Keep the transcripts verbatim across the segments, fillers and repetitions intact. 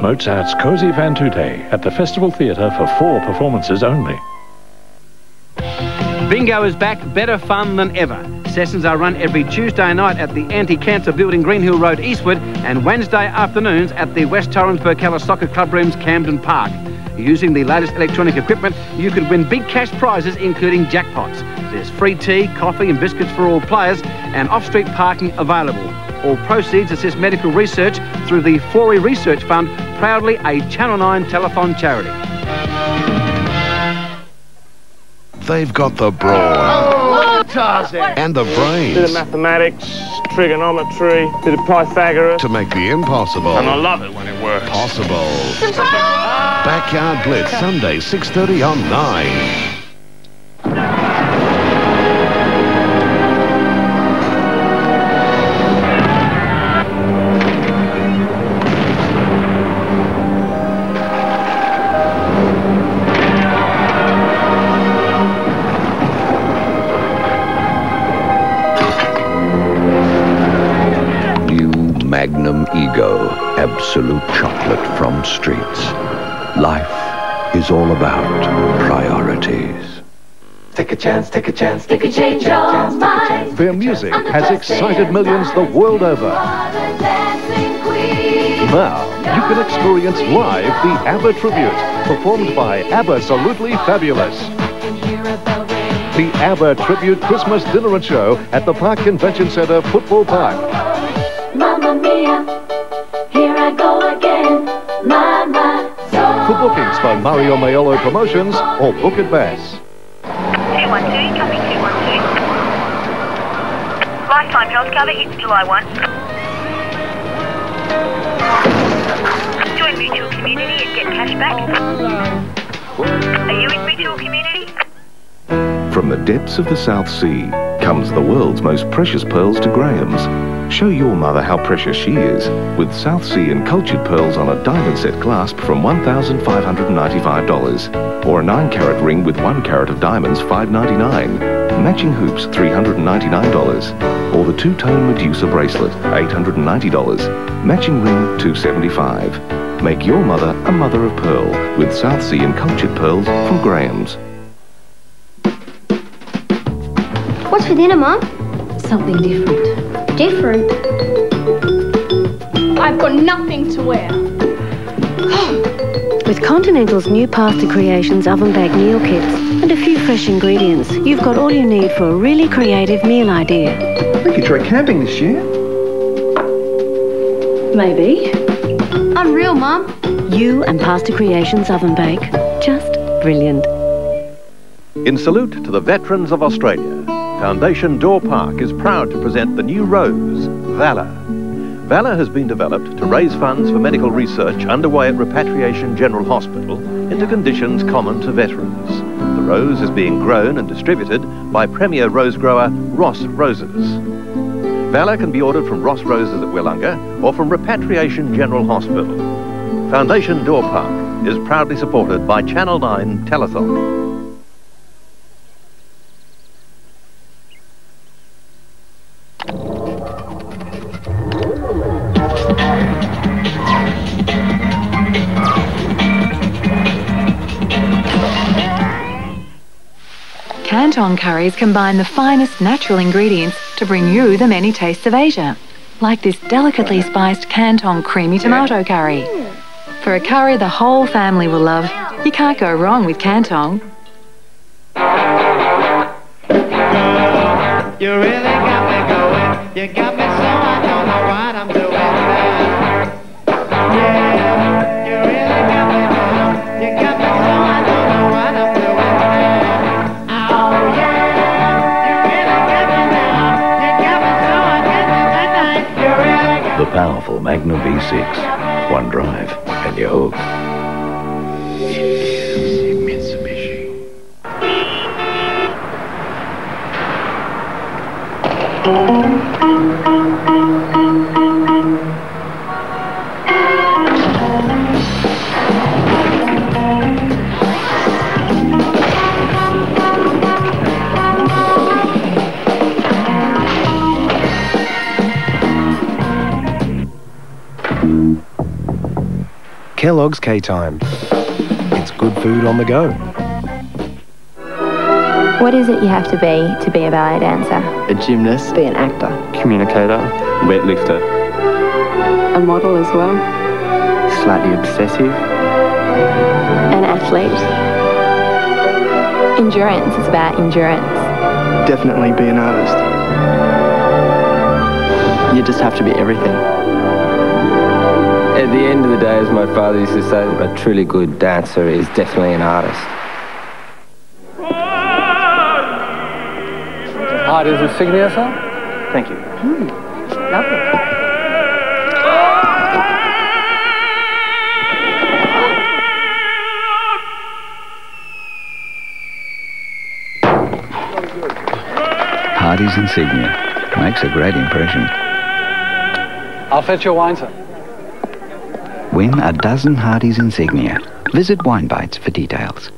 Mozart's Così fan tutte at the Festival Theatre for four performances only. Bingo is back, better fun than ever. Sessions are run every Tuesday night at the Anti-Cancer Building, Greenhill Road, Eastwood, and Wednesday afternoons at the West Torrens Burkela Soccer Club Rooms, Camden Park. Using the latest electronic equipment, you can win big cash prizes, including jackpots. There's free tea, coffee and biscuits for all players, and off-street parking available. All proceeds assist medical research through the four E Research Fund, proudly a Channel nine telethon charity. They've got the brawn. Oh, and the brains. A bit of mathematics, trigonometry, a bit of Pythagoras. To make the impossible. And I love it when it works. Possible. Backyard Blitz, Sunday, six thirty on nine. Magnum Ego, absolute chocolate from Streets. Life is all about priorities. Take a chance, take a chance, take a change of mind. Their music has excited millions the world over. Now, you can experience live the ABBA tribute, performed by ABBA-solutely Fabulous. The ABBA Tribute Christmas Dinner and Show at the Park Convention Center, Football Park. Mamma mia, here I go again, my, my soul. For bookings by Mario Mayolo Promotions or book at Bass. two one two, copy two one two. Lifetime health cover, it's July first. Join Mutual Community and get cash back. Are you in Mutual Community? From the depths of the South Sea comes the world's most precious pearls to Graham's. Show your mother how precious she is with South Sea and cultured pearls on a diamond set clasp from one thousand five hundred ninety-five dollars or a nine carat ring with one carat of diamonds five ninety-nine, matching hoops three ninety-nine dollars, or the two-tone Medusa bracelet eight ninety dollars, matching ring two seventy-five. Make your mother a mother of pearl with South Sea and cultured pearls from Graham's. What's for dinner, Mum? Something different. Different? I've got nothing to wear. With Continental's new Pasta Creations oven bag meal kits and a few fresh ingredients, you've got all you need for a really creative meal idea. I think you try camping this year. Maybe. Unreal, Mum. You and Pasta Creations oven bake. Just brilliant. In salute to the veterans of Australia, Foundation Daw Park is proud to present the new rose, Valor. Valor has been developed to raise funds for medical research underway at Repatriation General Hospital into conditions common to veterans. The rose is being grown and distributed by premier rose grower Ross Roses. Valor can be ordered from Ross Roses at Wollonga or from Repatriation General Hospital. Foundation Daw Park is proudly supported by Channel nine Telethon. Kan Tong curries combine the finest natural ingredients to bring you the many tastes of Asia, like this delicately spiced Kan Tong creamy tomato curry. For a curry the whole family will love, you can't go wrong with Kan Tong. You really got me going, you got me so I don't know what I'm doing now. Yeah, you really got me going, you got me so I don't know what I'm doing now. Oh yeah, you really got me now, you got me so I get me tonight, you really got me. The powerful Magnum V six, one drive and you're hooked. Kellogg's K-Time. It's good food on the go. What is it you have to be to be a ballet dancer? A gymnast. Be an actor. Communicator. Weightlifter. A model as well. Slightly obsessive. An athlete. Endurance. It's about endurance. Definitely be an artist. You just have to be everything. At the end of the day, as my father used to say, a truly good dancer is definitely an artist. Hardys Insignia, sir? Thank you. Mm, lovely. Hardys Insignia makes a great impression. I'll fetch your wine, sir. Win a dozen Hardys Insignia. Visit Winebites for details.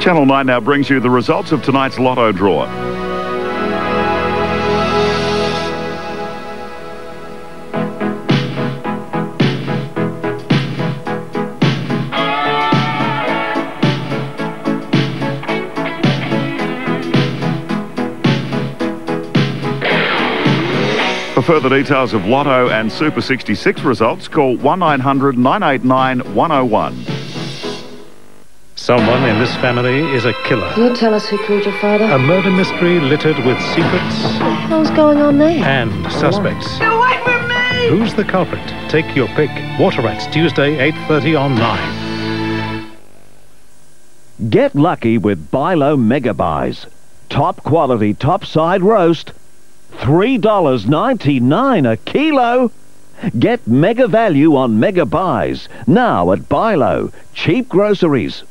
Channel nine now brings you the results of tonight's lotto draw. For further details of Lotto and Super sixty-six results, call one nine hundred nine eight nine one oh one. Someone in this family is a killer. Can you tell us who killed your father? A murder mystery littered with secrets. What the hell's going on there? And suspects. Get away from me! Who's the culprit? Take your pick. Water Rats, Tuesday, eight thirty on nine. Get lucky with Bilo Megabuy's. Top quality, top side roast. three dollars ninety-nine a kilo. Get mega value on Mega Buys now at Bi-Lo. Cheap groceries.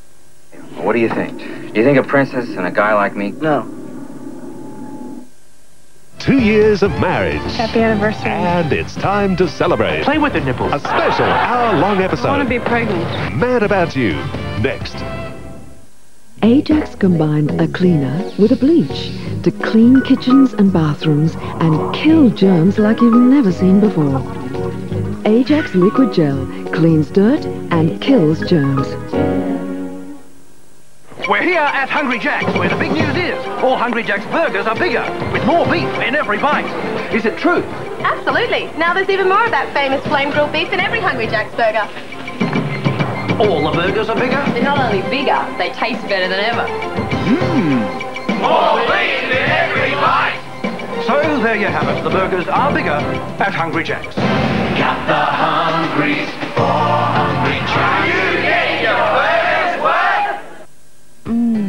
What do you think? Do you think a princess and a guy like me? No. Two years of marriage. Happy anniversary. And it's time to celebrate. Play with the nipples. A special hour-long episode. I want to be pregnant. Mad About You. Next. Ajax combined a cleaner with a bleach to clean kitchens and bathrooms and kill germs like you've never seen before. Ajax liquid gel cleans dirt and kills germs. We're here at Hungry Jack's, where the big news is. All Hungry Jack's burgers are bigger, with more beef in every bite. Is it true? Absolutely. Now there's even more of that famous flame-grilled beef in every Hungry Jack's burger. All the burgers are bigger? They're not only bigger, they taste better than ever. Mmm. More beef in every bite! So there you have it. The burgers are bigger at Hungry Jack's. Cut the hungries for Hungry Jack's. You get your burger's worth! Mmm.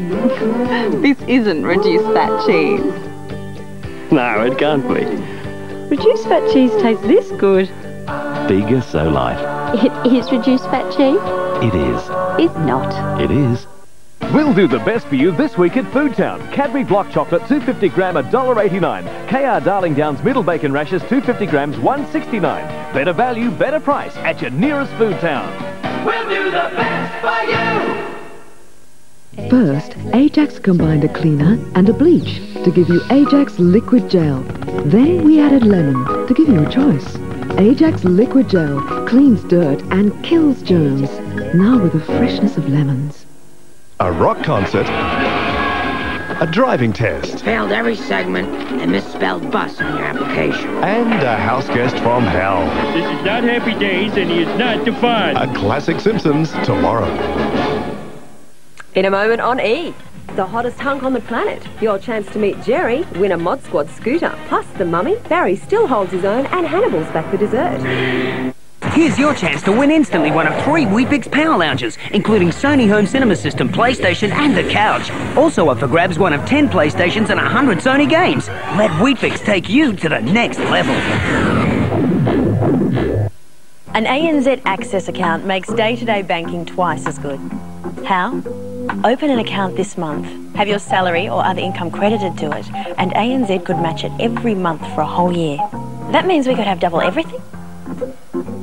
This isn't reduced fat cheese. No, it can't be. Reduced fat cheese tastes this good. Bigger so light. It is reduced fat cheese? It is. It's not. It is. We'll do the best for you this week at Foodtown. Cadbury block chocolate, two hundred fifty gram, one dollar eighty-nine. K R Darling Downs middle bacon rashers, two hundred fifty grams, one dollar sixty-nine. Better value, better price at your nearest Foodtown. We'll do the best for you! First, Ajax combined a cleaner and a bleach to give you Ajax liquid gel. Then we added lemon to give you a choice. Ajax liquid gel cleans dirt and kills germs, now with the freshness of lemons. A rock concert, a driving test. Failed every segment and misspelled bus on your application. And a house guest from hell. This is not Happy Days and he is not defined. A classic Simpsons tomorrow. In a moment on E! The hottest hunk on the planet. Your chance to meet Jerry, win a Mod Squad scooter. Plus the mummy, Barry still holds his own, and Hannibal's back for dessert. Here's your chance to win instantly one of three Weet-Bix Power Lounges, including Sony Home Cinema System, PlayStation and the couch. Also up for grabs one of ten PlayStations and one hundred Sony games. Let Weet-Bix take you to the next level. An A N Z Access account makes day-to-day banking twice as good. How? Open an account this month, have your salary or other income credited to it, and A N Z could match it every month for a whole year. That means we could have double everything.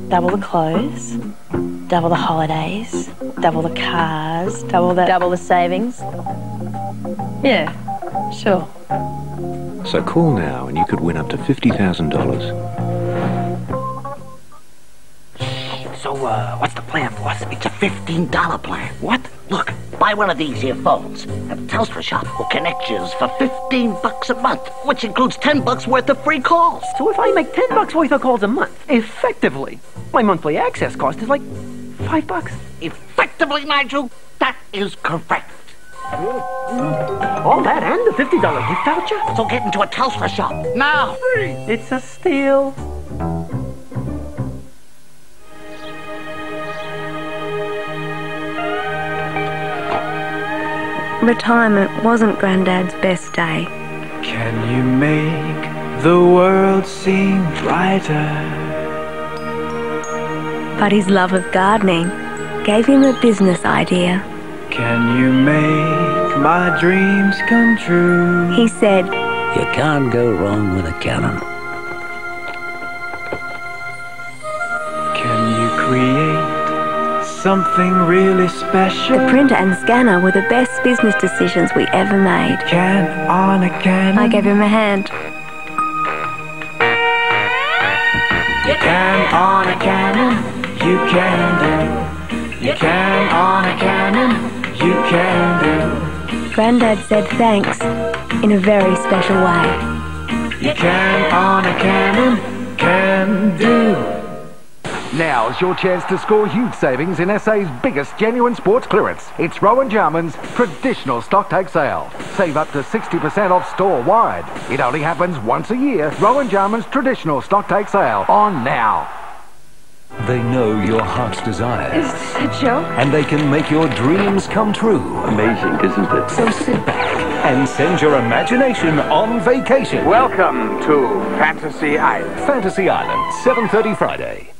Double the clothes, double the holidays, double the cars, double the... double the savings. Yeah, sure. So call now and you could win up to fifty thousand dollars. So, uh, what's the plan for us? It's a fifteen dollar plan. What? Look. Buy one of these here phones at the Telstra shop or connections for fifteen bucks a month, which includes ten bucks worth of free calls. So if I make ten bucks worth of calls a month, effectively, my monthly access cost is like five bucks. Effectively, Nigel, that is correct. All that and the fifty dollar gift voucher? So get into a Telstra shop now. It's a steal. Retirement wasn't Grandad's best day. Can you make the world seem brighter? But his love of gardening gave him a business idea. Can you make my dreams come true? He said, you can't go wrong with a Canon. Can you create something really special? The printer and scanner were the best business decisions we ever made. Can on a can. I gave him a hand. You can on a cannon, you can do. You can on a cannon, you can do. Grandad said thanks in a very special way. You can on a cannon, can do. Now's your chance to score huge savings in S A's biggest genuine sports clearance. It's Rowan Jarman's traditional stock take sale. Save up to sixty percent off store-wide. It only happens once a year. Rowan Jarman's traditional stock take sale. On now. They know your heart's desire. Is this a joke? And they can make your dreams come true. Amazing, isn't it? So sit back and send your imagination on vacation. Welcome to Fantasy Island. Fantasy Island, seven thirty Friday.